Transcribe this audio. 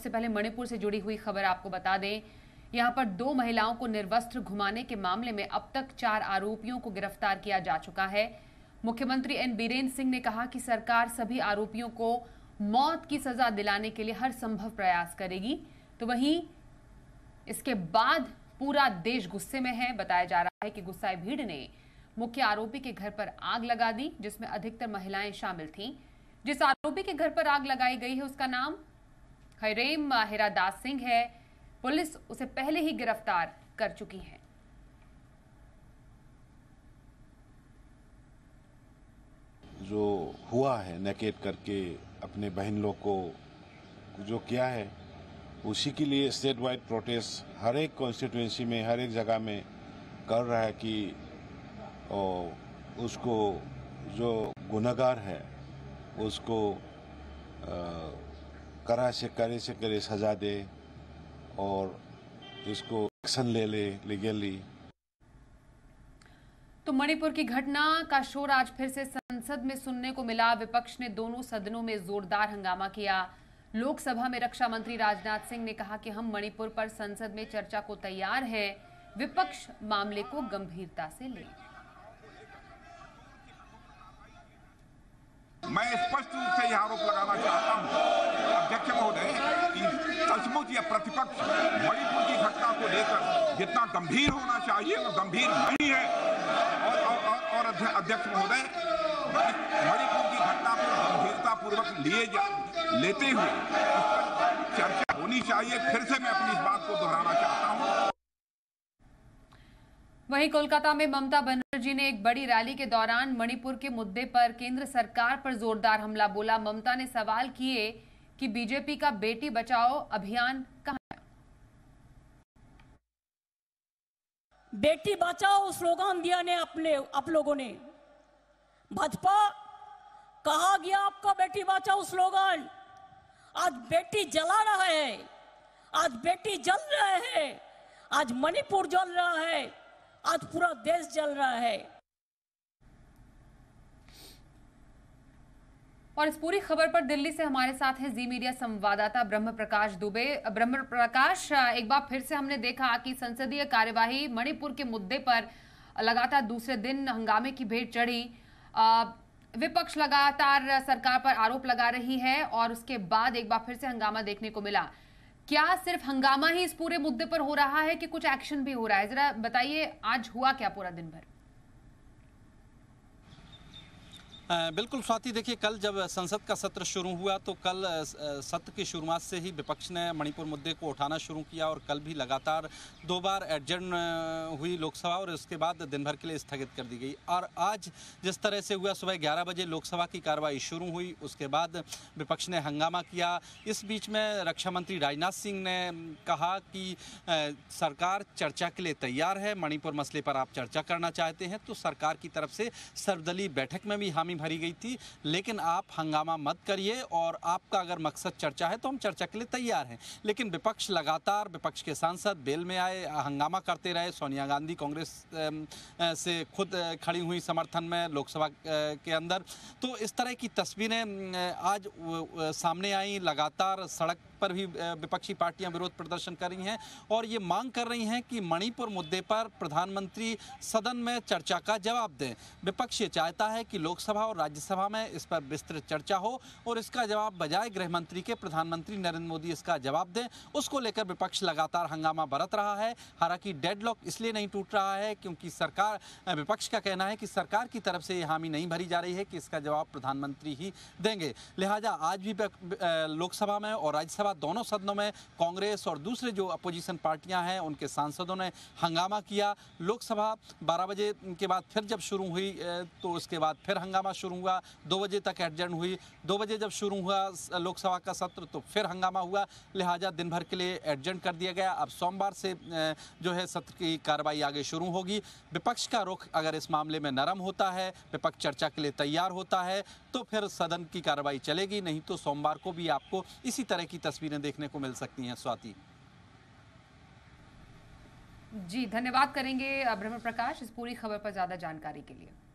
सबसे पहले मणिपुर से जुड़ी हुई खबर आपको बता दें, यहां पर 2 महिलाओं को निर्वस्त्र घुमाने के मामले में अब तक 4 आरोपियों को गिरफ्तार किया जा चुका है। मुख्यमंत्री एन बीरेन सिंह ने कहा कि सरकार सभी आरोपियों को मौत की सजा दिलाने के लिए हर संभव प्रयास करेगी। तो वहीं इसके बाद पूरा देश गुस्से में है। बताया जा रहा है कि गुस्साई भीड़ ने मुख्य आरोपी के घर पर आग लगा दी, जिसमें अधिकतर महिलाएं शामिल थीं। जिस आरोपी के घर पर आग लगाई गई है उसका नाम हरेम माहिरा दास सिंह है। पुलिस उसे पहले ही गिरफ्तार कर चुकी है। जो हुआ है नकेट करके अपने बहन लोग को जो किया है उसी के लिए स्टेट वाइड प्रोटेस्ट हर एक कॉन्स्टिट्यूएंसी में हर एक जगह में कर रहा है कि और उसको जो गुनहगार है उसको कड़ा से कड़ी सजा दे और इसको एक्शन ले ले लीगली। तो मणिपुर की घटना का शोर आज फिर से संसद में सुनने को मिला। विपक्ष ने दोनों सदनों में जोरदार हंगामा किया। लोकसभा में रक्षा मंत्री राजनाथ सिंह ने कहा कि हम मणिपुर पर संसद में चर्चा को तैयार हैं, विपक्ष मामले को गंभीरता से ले। मैं स्पष्ट रूप से यह आरोप लगाना चाहता हूं अध्यक्ष महोदय कि सचमुच यह प्रतिपक्ष मणिपुर की घटना को लेकर जितना गंभीर होना चाहिए वो गंभीर नहीं है। और अध्यक्ष महोदय मणिपुर की घटना को गंभीरतापूर्वक लेते हुए चर्चा होनी चाहिए। फिर से मैं अपनी इस बात को दोहराना चाहता हूँ। वहीं कोलकाता में ममता बनर्जी ने एक बड़ी रैली के दौरान मणिपुर के मुद्दे पर केंद्र सरकार पर जोरदार हमला बोला। ममता ने सवाल किए कि बीजेपी का बेटी बचाओ अभियान कहां है? बेटी बचाओ स्लोगन दिया ने आप लोगों ने। भाजपा कहा गया आपका बेटी बचाओ स्लोगन। आज बेटी जला रहा है, आज बेटी जल रहा है, आज मणिपुर जल रहा है, आज पूरा देश जल रहा है। और इस पूरी खबर पर दिल्ली से हमारे साथ हैं जी मीडिया संवाददाता ब्रह्मप्रकाश दुबे। ब्रह्मप्रकाश, एक बार फिर से हमने देखा कि संसदीय कार्यवाही मणिपुर के मुद्दे पर लगातार दूसरे दिन हंगामे की भेंट चढ़ी। विपक्ष लगातार सरकार पर आरोप लगा रही है और उसके बाद एक बार फिर से हंगामा देखने को मिला। क्या सिर्फ हंगामा ही इस पूरे मुद्दे पर हो रहा है कि कुछ एक्शन भी हो रहा है? जरा बताइए आज हुआ क्या पूरा दिन भर? बिल्कुल स्वाति, देखिए कल जब संसद का सत्र शुरू हुआ तो कल सत्र की शुरुआत से ही विपक्ष ने मणिपुर मुद्दे को उठाना शुरू किया और कल भी लगातार 2 बार एडजर्न हुई लोकसभा और उसके बाद दिन भर के लिए स्थगित कर दी गई। और आज जिस तरह से हुआ, सुबह 11 बजे लोकसभा की कार्रवाई शुरू हुई, उसके बाद विपक्ष ने हंगामा किया। इस बीच में रक्षा मंत्री राजनाथ सिंह ने कहा कि सरकार चर्चा के लिए तैयार है, मणिपुर मसले पर आप चर्चा करना चाहते हैं तो सरकार की तरफ से सर्वदलीय बैठक में भी हामी भरी गई थी, लेकिन आप हंगामा मत करिए और आपका अगर मकसद चर्चा है तो हम चर्चा के लिए तैयार हैं। लेकिन विपक्ष लगातार, विपक्ष के सांसद बेल में आए, हंगामा करते रहे। सोनिया गांधी कांग्रेस से खुद खड़ी हुई समर्थन में लोकसभा के अंदर। तो इस तरह की तस्वीरें आज सामने आई। लगातार सड़क पर भी विपक्षी पार्टियां विरोध प्रदर्शन कर रही हैं और ये मांग कर रही हैं कि मणिपुर मुद्दे पर प्रधानमंत्री सदन में चर्चा का जवाब दें। विपक्ष ये चाहता है कि लोकसभा और राज्यसभा में इस पर विस्तृत चर्चा हो और इसका जवाब बजाय गृह मंत्री के प्रधानमंत्री नरेंद्र मोदी इसका जवाब दें। उसको लेकर विपक्ष लगातार हंगामा बरत रहा है। हालांकि डेडलॉक इसलिए नहीं टूट रहा है क्योंकि सरकार, विपक्ष का कहना है कि सरकार की तरफ से ये हामी नहीं भरी जा रही है कि इसका जवाब प्रधानमंत्री ही देंगे। लिहाजा आज भी लोकसभा में और राज्यसभा दोनों सदनों में कांग्रेस और दूसरे जो अपोजिशन पार्टियां हैं उनके सांसदों ने हंगामा किया। लोकसभा 12 बजे के बाद फिर जब शुरू हुई तो उसके बाद फिर हंगामा शुरू हुआ। 2 बजे तक एडजर्न हुई। 2 बजे जब शुरू हुआ लोकसभा का सत्र तो फिर हंगामा हुआ, लिहाजा दिन भर के लिए एडजर्न कर दिया गया। अब सोमवार से जो है सत्र की कार्रवाई आगे शुरू होगी। विपक्ष का रुख अगर इस मामले में नरम होता है, विपक्ष चर्चा के लिए तैयार होता है तो फिर सदन की कार्रवाई चलेगी, नहीं तो सोमवार को भी आपको इसी तरह की तस्वीरें देखने को मिल सकती हैं। स्वाति जी, धन्यवाद करेंगे ब्रह्मप्रकाश इस पूरी खबर पर ज्यादा जानकारी के लिए।